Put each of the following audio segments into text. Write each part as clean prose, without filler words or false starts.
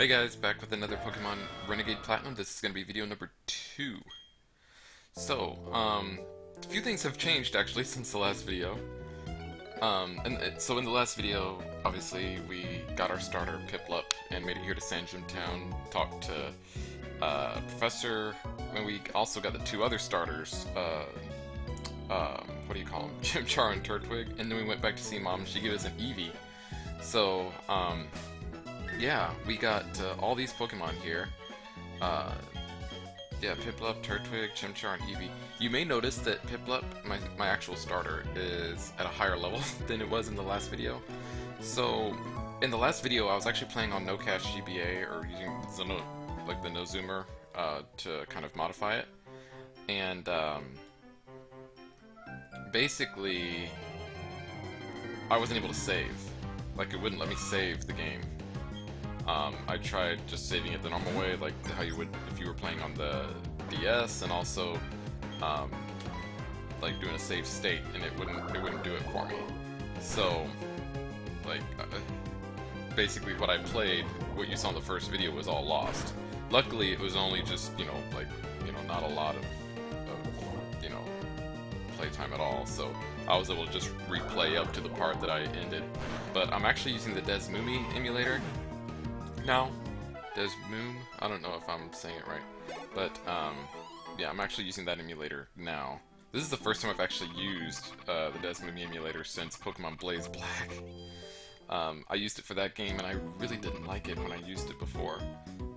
Hey guys, back with another Pokemon Renegade Platinum. This is going to be video number 2. So, a few things have changed actually since the last video. So in the last video, obviously, we got our starter Piplup and made it here to Sandgem Town, talked to Professor, and we also got the two other starters, what do you call them, Chimchar and Turtwig, and then we went back to see Mom, and she gave us an Eevee. So, yeah, we got all these Pokemon here. Yeah, Piplup, Turtwig, Chimchar, and Eevee. You may notice that Piplup, my actual starter, is at a higher level than it was in the last video. So, in the last video, I was actually playing on No$GBA, or using Sinnoh, like the No$Zoomer, to kind of modify it. And, basically, I wasn't able to save. Like, it wouldn't let me save the game. I tried just saving it the normal way, like how you would if you were playing on the DS, and also like doing a save state, and it wouldn't do it for me. So like basically what I played, what you saw in the first video, was all lost. Luckily, it was only just not a lot of playtime at all, so I was able to just replay up to the part that I ended. But I'm actually using the DeSmuME emulator. Now, DeSmuME, I don't know if I'm saying it right, but yeah, I'm actually using that emulator now. This is the first time I've actually used the DeSmuME emulator since Pokemon Blaze Black. I used it for that game, and I really didn't like it when I used it before.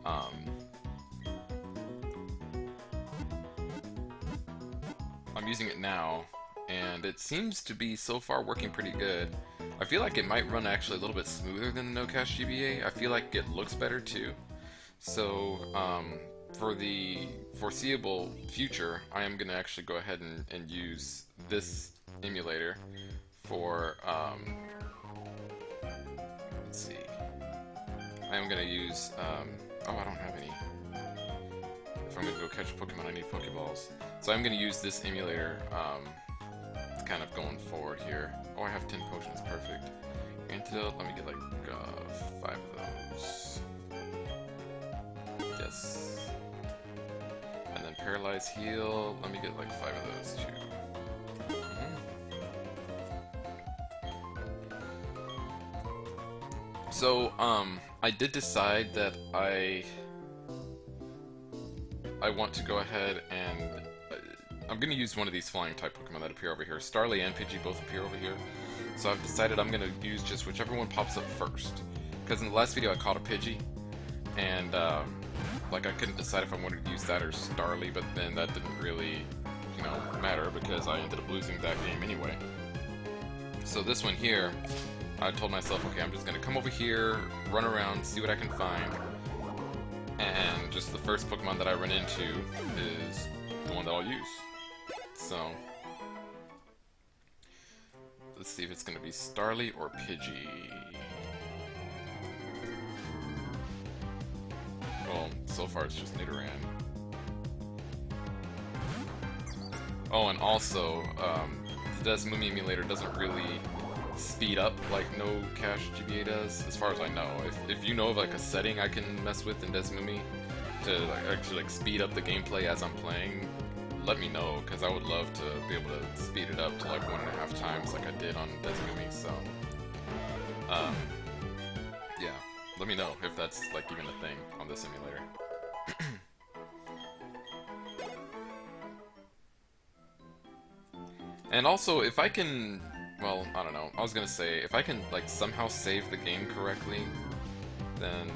I'm using it now, and it seems to be so far working pretty good. I feel like it might run actually a little bit smoother than the No$GBA. I feel like it looks better too. So for the foreseeable future, I am going to actually go ahead and use this emulator for, let's see, I am going to use, oh, I don't have any. If I'm going to go catch Pokemon, I need Pokeballs. So I'm going to use this emulator, kind of going forward here. Oh, I have 10 potions, perfect. Antidote, let me get like 5 of those. Yes. And then Paralyze Heal, let me get like 5 of those too. Mm-hmm. So, I did decide that I want to go ahead and I'm going to use one of these flying type Pokemon that appear over here. Starly and Pidgey both appear over here. So I've decided I'm going to use just whichever one pops up first. Because in the last video I caught a Pidgey. And, like, I couldn't decide if I wanted to use that or Starly. But then that didn't really, matter because I ended up losing that game anyway. So this one here, I told myself, okay, I'm just going to come over here, run around, see what I can find. And just the first Pokemon that I run into is the one that I'll use. So, let's see if it's going to be Starly or Pidgey. Well, so far it's just Nidoran. Oh, and also, the DeSmuME emulator doesn't really speed up like No$GBA does, as far as I know. If you know of like a setting I can mess with in DeSmuME to like, actually like speed up the gameplay as I'm playing, let me know, because I would love to be able to speed it up to like 1.5 times like I did on DeSmuME, so yeah, let me know if that's like even a thing on this emulator. And also, if I can, well, I don't know, I was gonna say, if I can like somehow save the game correctly, then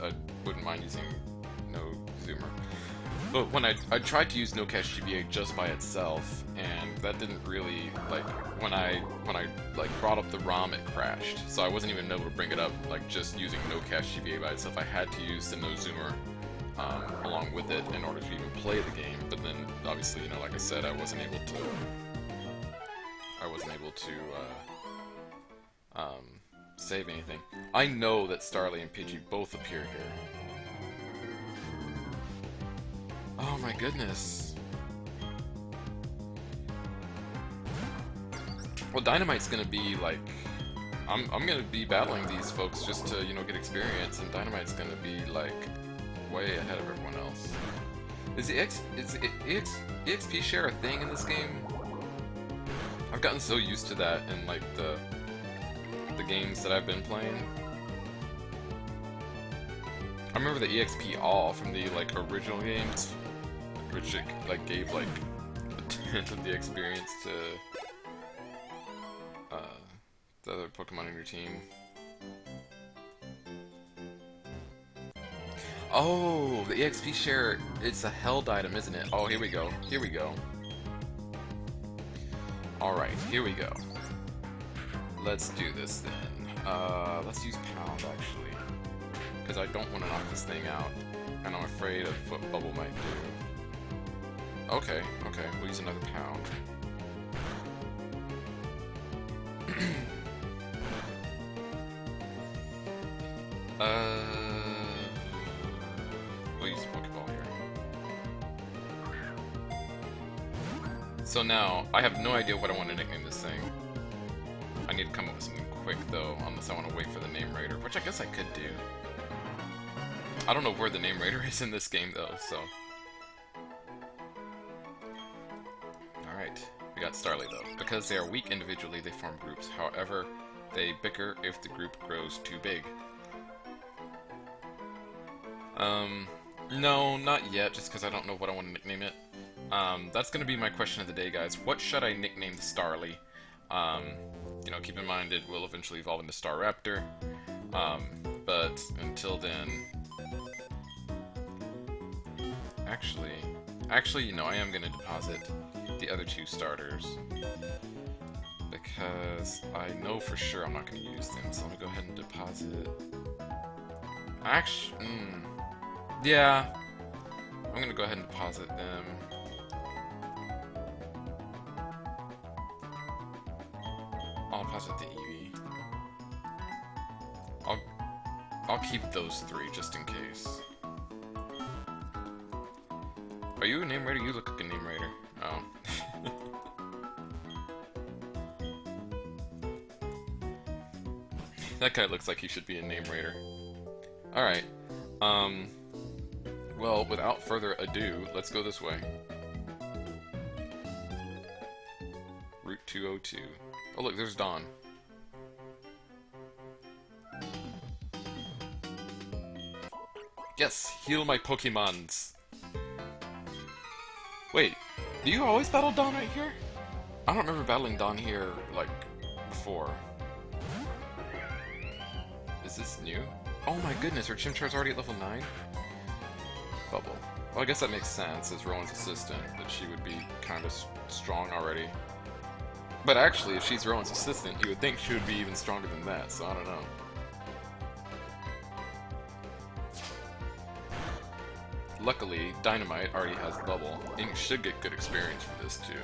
I wouldn't mind using No$Zoomer. But when I tried to use No$GBA just by itself, and that didn't really, like, when I like brought up the ROM, it crashed. So I wasn't even able to bring it up, like, just using No$GBA by itself. I had to use the No$Zoomer along with it in order to even play the game. But then, obviously, like I said, I wasn't able to save anything. I know that Starly and Pidgey both appear here. Oh my goodness. Well, Dynamite's gonna be like I'm gonna be battling these folks just to, you know, get experience, and Dynamite's gonna be like way ahead of everyone else. Is the EXP share a thing in this game? I've gotten so used to that in like the games that I've been playing. I remember the EXP all from the like original games, which it, like gave like a tenth of the experience to the other Pokemon in your team. Oh, the EXP share, it's a held item, isn't it? Oh, here we go, here we go. Alright, here we go. Let's do this then. Let's use Pound actually, because I don't want to knock this thing out, and I'm afraid of what Bubble might do. Okay, okay, we'll use another Pound. We'll use Pokeball here. So now, I have no idea what I want to nickname this thing. I need to come up with something quick though, unless I want to wait for the name Raider, which I guess I could do. I don't know where the name Raider is in this game though, so. Alright, we got Starly though. Because they are weak individually, they form groups. However, they bicker if the group grows too big. No, not yet, just because I don't know what I want to nickname it. That's going to be my question of the day, guys. What should I nickname the Starly? You know, keep in mind it will eventually evolve into Staraptor. But until then... Actually, you know, I am going to deposit the other two starters, because I know for sure I'm not going to use them, so I'm going to go ahead and deposit... Actually, yeah, I'm going to go ahead and deposit them. I'll deposit the Eevee. I'll keep those three just in case. Are you a name raider? You look like a name raider. Oh. That guy looks like he should be a name raider. Alright. Well, without further ado, let's go this way. Route 202. Oh look, there's Dawn. Yes! Heal my Pokemons! Wait, do you always battle Dawn right here? I don't remember battling Dawn here, like, before. Is this new? Oh my goodness, her Chimchar's already at level 9? Bubble. Well, I guess that makes sense, as Rowan's assistant, that she would be kind of strong already. But actually, if she's Rowan's assistant, you would think she would be even stronger than that, so I don't know. Luckily, Dynamite already has Bubble, and you should get good experience for this too.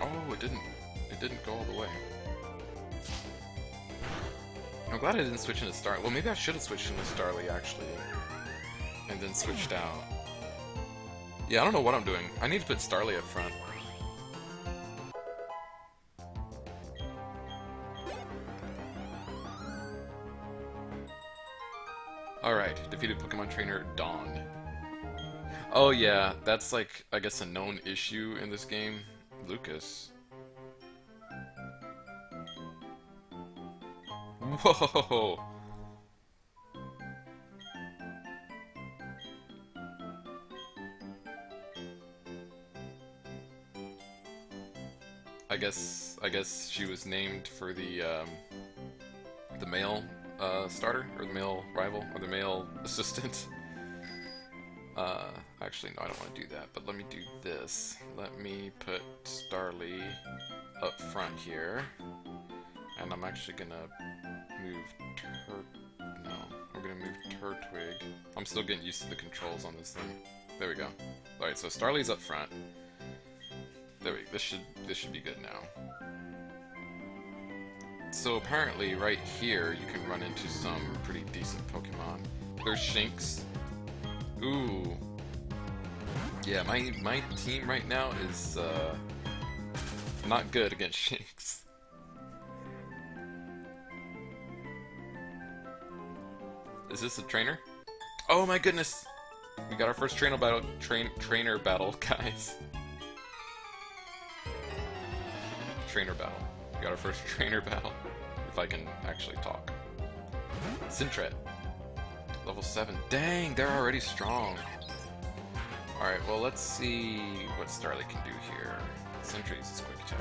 Oh, it didn't go all the way. I'm glad I didn't switch into Starly. Well, maybe I should have switched into Starly actually, and then switched out. Yeah, I don't know what I'm doing. I need to put Starly up front. All right, defeated Pokemon trainer Dawn. Oh yeah, that's like, I guess, a known issue in this game. Lucas. Whoa! I guess she was named for the male starter, or the male rival, or the male assistant. Actually, no, I don't want to do that, but let me do this. Let me put Starly up front here, and I'm actually gonna move I'm gonna move Turtwig. I'm still getting used to the controls on this thing. There we go. Alright, so Starly's up front. There we go. This should be good now. So apparently right here you can run into some pretty decent Pokemon. There's Shinx. Ooh. Yeah, my team right now is not good against Shinx. Is this a trainer? Oh my goodness! We got our first trainer battle, guys. Trainer battle. We got our first trainer battle. If I can actually talk. Sentret. Level 7. Dang, they're already strong. Alright, well let's see what Starly can do here. Sentry's is quick attack,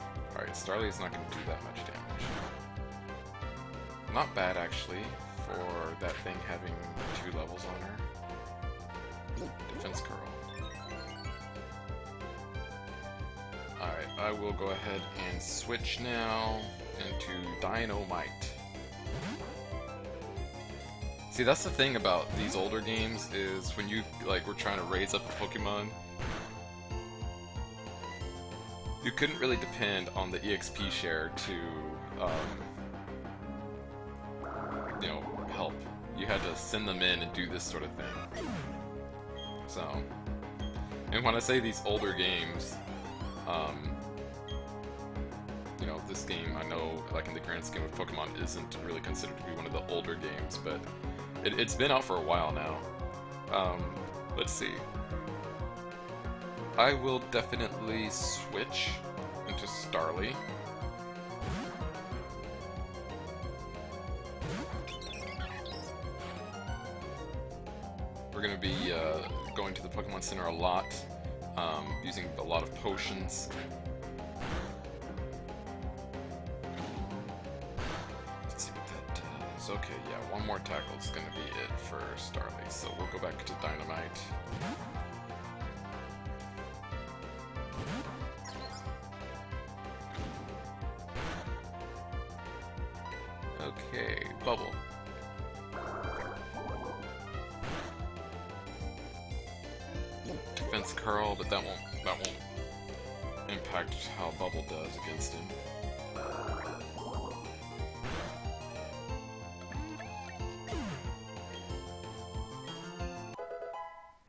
okay. Alright, Starly's not gonna do that much damage. Not bad actually, for that thing having 2 levels on her. Defense curl. Alright, I will go ahead and switch now into Dynamite. See, that's the thing about these older games is when you were trying to raise up a Pokemon, you couldn't really depend on the EXP share to you know, help. You had to send them in and do this sort of thing. So, and when I say these older games, you know, this game I know, like in the grand scheme of Pokemon, isn't really considered to be one of the older games, but it's been out for a while now. Let's see. I will definitely switch into Starly. We're gonna be going to the Pokemon Center a lot, using a lot of potions. Okay, yeah, one more tackle is going to be it for Starly, so we'll go back to Dynamite. Okay, Bubble. Defense curl, but that won't impact how Bubble does against him.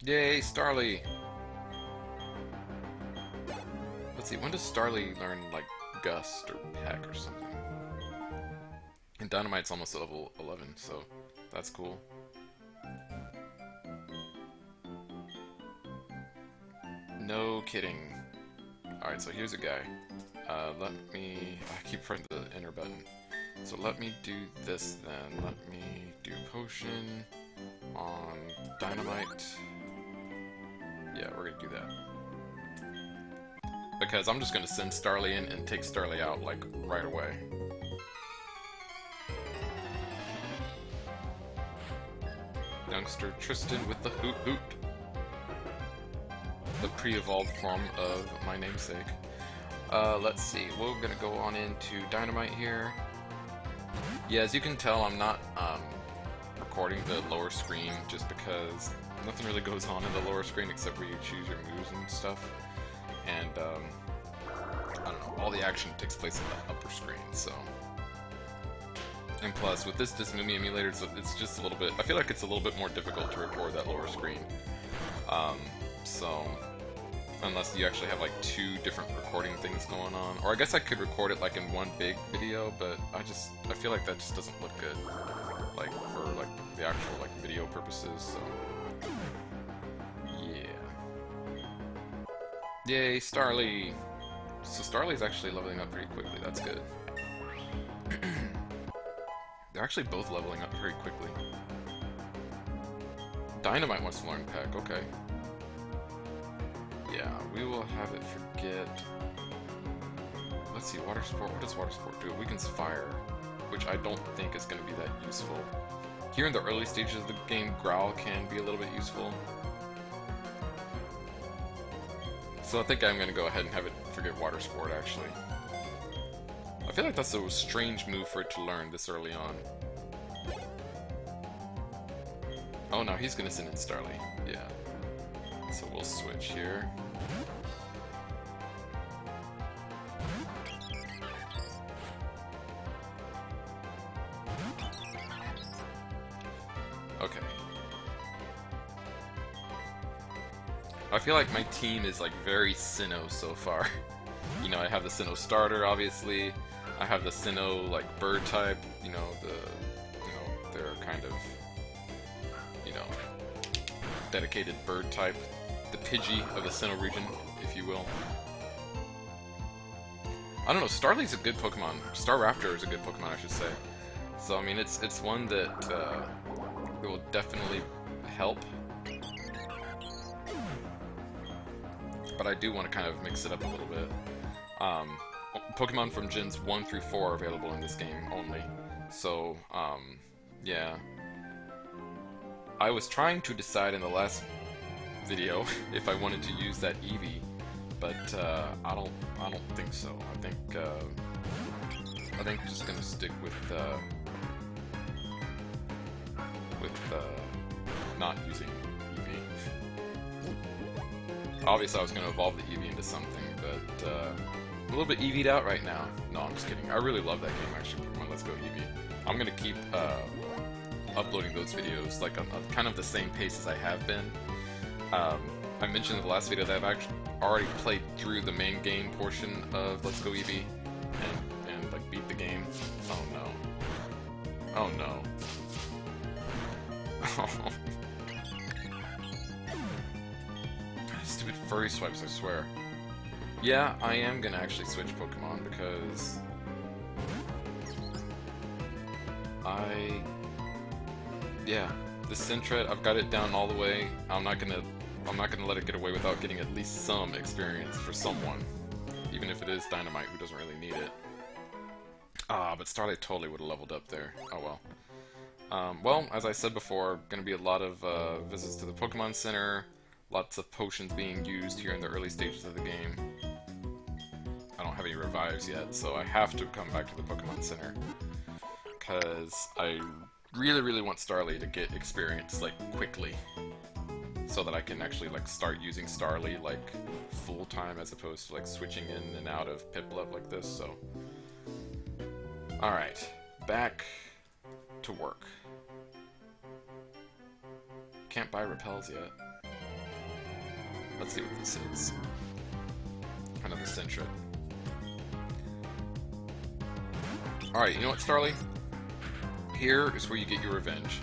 Yay, Starly! Let's see, when does Starly learn, like, Gust or Peck or something? And Dynamite's almost at level 11, so that's cool. No kidding. Alright, so here's a guy. Let me... I keep pressing the enter button. So let me do this then. Let me do Potion on Dynamite. Yeah, we're gonna do that. Because I'm just gonna send Starly in and take Starly out, like, right away. Youngster Tristan with the Hoot Hoot. The pre-evolved form of my namesake. Let's see, we're gonna go on into Dynamite here. Yeah, as you can tell, I'm not, recording the lower screen just because nothing really goes on in the lower screen except where you choose your moves and stuff, and I don't know, all the action takes place in the upper screen. So, and plus with this DeSmuME emulator, it's just a little bit, I feel like it's a little bit more difficult to record that lower screen, so unless you actually have like 2 different recording things going on, or I guess I could record it like in one big video, but I feel like that just doesn't look good, like for like the actual like video purposes, so. Yay, Starly! So Starly's actually leveling up pretty quickly, that's good. They're actually both leveling up pretty quickly. Dynamite wants to learn Peck, okay. Yeah, we will have it forget... Let's see, Water Sport, what does Water Sport do? It weakens fire, which I don't think is going to be that useful. Here in the early stages of the game, Growl can be a little bit useful. So I think I'm going to go ahead and have it forget Water Sport, actually. I feel like that's a strange move for it to learn this early on. Oh, no, he's going to send in Starly. Yeah. So we'll switch here. Okay. I feel like my team is like very Sinnoh so far. You know, I have the Sinnoh starter, obviously. I have the Sinnoh like bird type, you know, the kind of, you know, dedicated bird type. The Pidgey of the Sinnoh region, if you will. I don't know, Starly's a good Pokemon. Staraptor is a good Pokemon, I should say. So, I mean, it's one that it will definitely help. But I do want to kind of mix it up a little bit. Pokemon from Gens 1 through 4 are available in this game only. So, yeah. I was trying to decide in the last video if I wanted to use that Eevee, but I don't think so. I think I'm just gonna stick with not using Eevee. Obviously, I was gonna evolve the Eevee into something, but I'm a little bit Eevee'd out right now. No, I'm just kidding. I really love that game, actually. Pokemon Let's Go Eevee. I'm gonna keep uploading those videos like on kind of the same pace as I have been. I mentioned in the last video that I've actually already played through the main game portion of Let's Go Eevee and like beat the game. Oh no. Oh no. Oh. Stupid furry swipes, I swear. Yeah, I am gonna actually switch Pokemon because the Sentret, I've got it down all the way. I'm not gonna let it get away without getting at least some experience for someone, even if it is Dynamite, who doesn't really need it. Ah, but Starlight totally would have leveled up there. Oh well. Well, as I said before, gonna be a lot of visits to the Pokemon Center, lots of potions being used here in the early stages of the game. I don't have any revives yet, so I have to come back to the Pokemon Center because I really want Starly to get experience like quickly, so that I can actually like start using Starly like full time as opposed to like switching in and out of Piplup like this. So, all right, back to work. Can't buy repels yet. Let's see what this is. Another Sentret. All right, you know what, Starly? Here is where you get your revenge.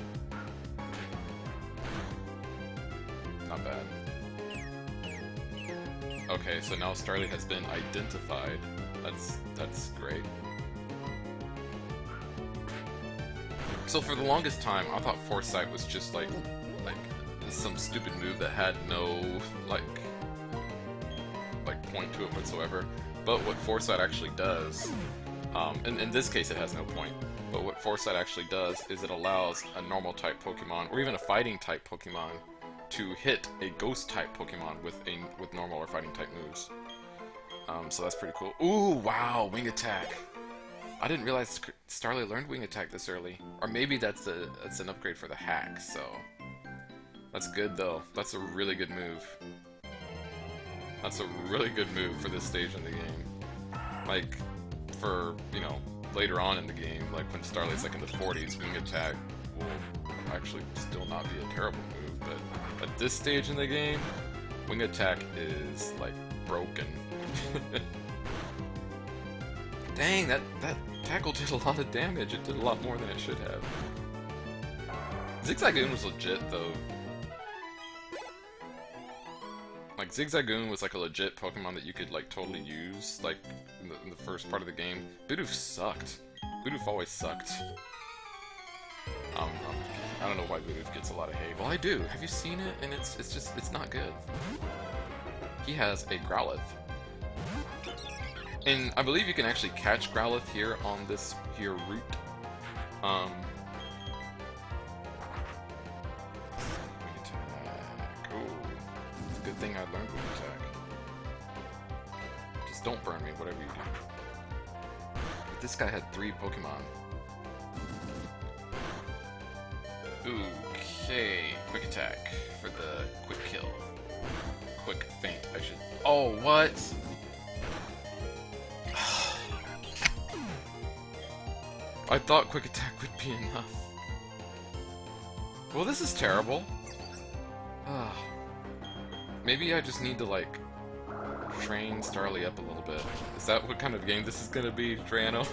Not bad. Okay, so now Starly has been identified. That's great. So for the longest time, I thought Foresight was just like some stupid move that had no like point to it whatsoever. But what Foresight actually does, and in this case it has no point. But what Foresight actually does is it allows a normal-type Pokemon, or even a fighting-type Pokemon, to hit a ghost-type Pokemon with normal or fighting-type moves. So that's pretty cool. Ooh, wow, Wing Attack! I didn't realize Starly learned Wing Attack this early. Or maybe that's an upgrade for the hack, so... That's good, though. That's a really good move. That's a really good move for this stage in the game. Like, for, you know... Later on in the game, like when Starly's like in the 40s, Wing Attack will actually still not be a terrible move, but at this stage in the game, Wing Attack is like broken. Dang, that tackle did a lot of damage. It did a lot more than it should have. Zigzagoon was legit though. Like, Zigzagoon was, like, a legit Pokemon that you could, like, totally use, like, in the first part of the game. Bidoof sucked. Bidoof always sucked. I don't know why Bidoof gets a lot of hate. Well, I do. Have you seen it? And it's just, it's not good. He has a Growlithe. And I believe you can actually catch Growlithe here on this here route. Good thing I learned Wing Attack. Just don't burn me, whatever you do. But this guy had 3 Pokemon. Okay, Quick Attack for the quick kill. Quick Feint, I should... Oh, what? I thought Quick Attack would be enough. Well, this is terrible. Ugh. Maybe I just need to, like, train Starly up a little bit. Is that what kind of game this is gonna be, Triano?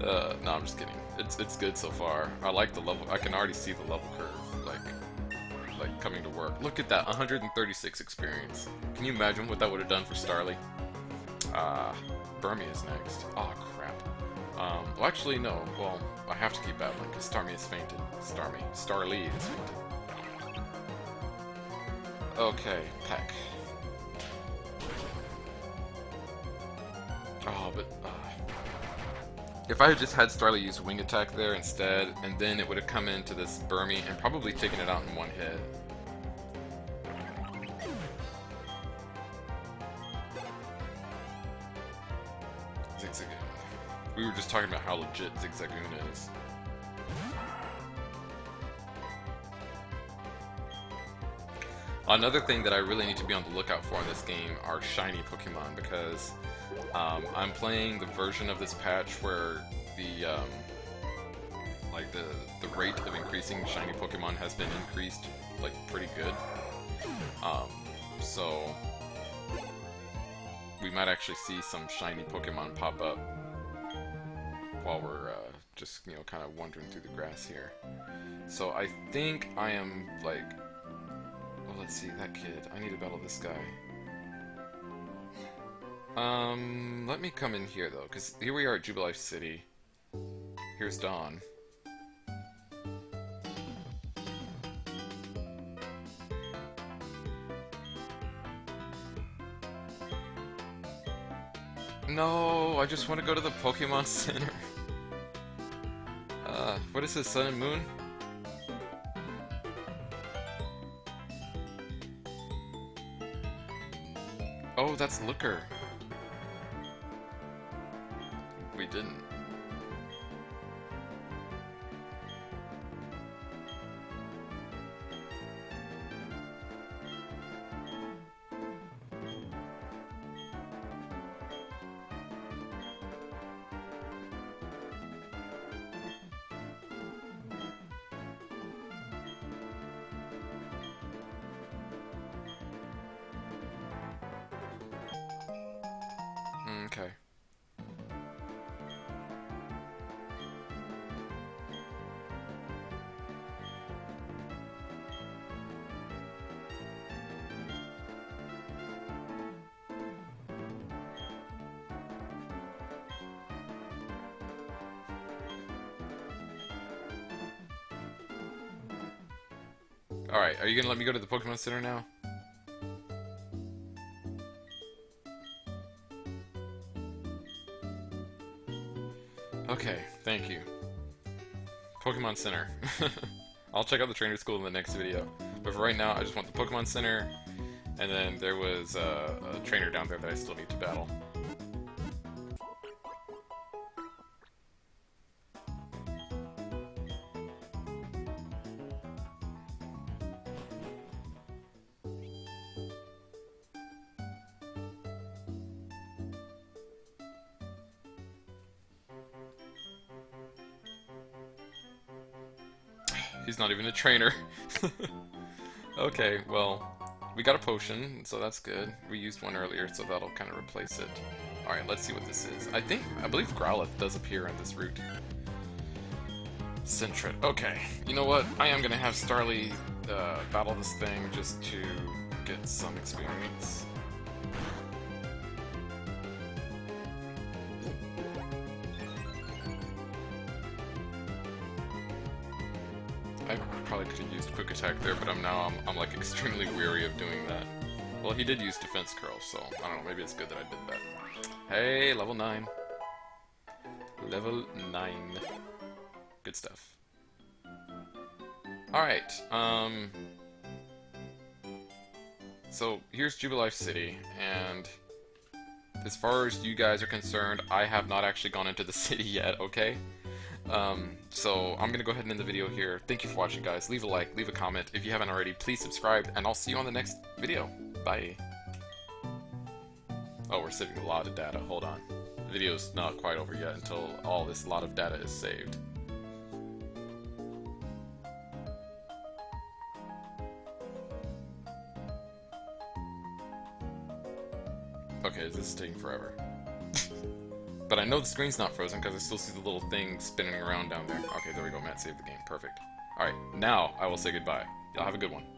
No, I'm just kidding. It's good so far. I like the level. I can already see the level curve, like coming to work. Look at that, 136 experience. Can you imagine what that would have done for Starly? Burmy is next. Oh crap. Well, actually no. Well, I have to keep battling because Starly is fainted. Starly is fainted. Okay, Peck. Oh, but if I had just had Starly use Wing Attack there instead, and then it would have come into this Burmy and probably taken it out in one hit. Zigzagoon. We were just talking about how legit Zigzagoon is. Another thing that I really need to be on the lookout for in this game are shiny Pokemon, because I'm playing the version of this patch where the rate of increasing shiny Pokemon has been increased like pretty good. So we might actually see some shiny Pokemon pop up while we're just kind of wandering through the grass here. So I think I am like. Let's see, that kid. I need to battle this guy. Let me come in here, though, because here we are at Jubilife City. Here's Dawn. No, I just want to go to the Pokemon Center. What is this, Sun and Moon? Oh, that's Looker. We didn't. Okay. Alright, are you gonna let me go to the Pokemon Center now? Okay, thank you. Pokemon Center. I'll check out the trainer school in the next video. But for right now, I just want the Pokemon Center, and then there was a trainer down there that I still need to battle. He's not even a trainer. Okay, well, we got a potion, so that's good. We used one earlier, so that'll kind of replace it. Alright, let's see what this is. I believe Growlithe does appear on this route. Sentret. Okay, you know what? I am going to have Starly battle this thing just to get some experience. Quick attack there, but I'm like extremely weary of doing that. Well, he did use defense curl, so I don't know, maybe it's good that I did that. Hey, level 9. Level 9. Good stuff. Alright, so here's Jubilife City, and as far as you guys are concerned, I have not actually gone into the city yet, okay? So I'm gonna go ahead and end the video here. Thank you for watching, guys. Leave a like, leave a comment. If you haven't already, please subscribe, and I'll see you on the next video. Bye. Oh, we're saving a lot of data. Hold on. The video's not quite over yet until all this lot of data is saved. Okay, this is taking forever. But I know the screen's not frozen because I still see the little thing spinning around down there. Okay, there we go. Matt saved the game. Perfect. Alright, now I will say goodbye. Y'all have a good one.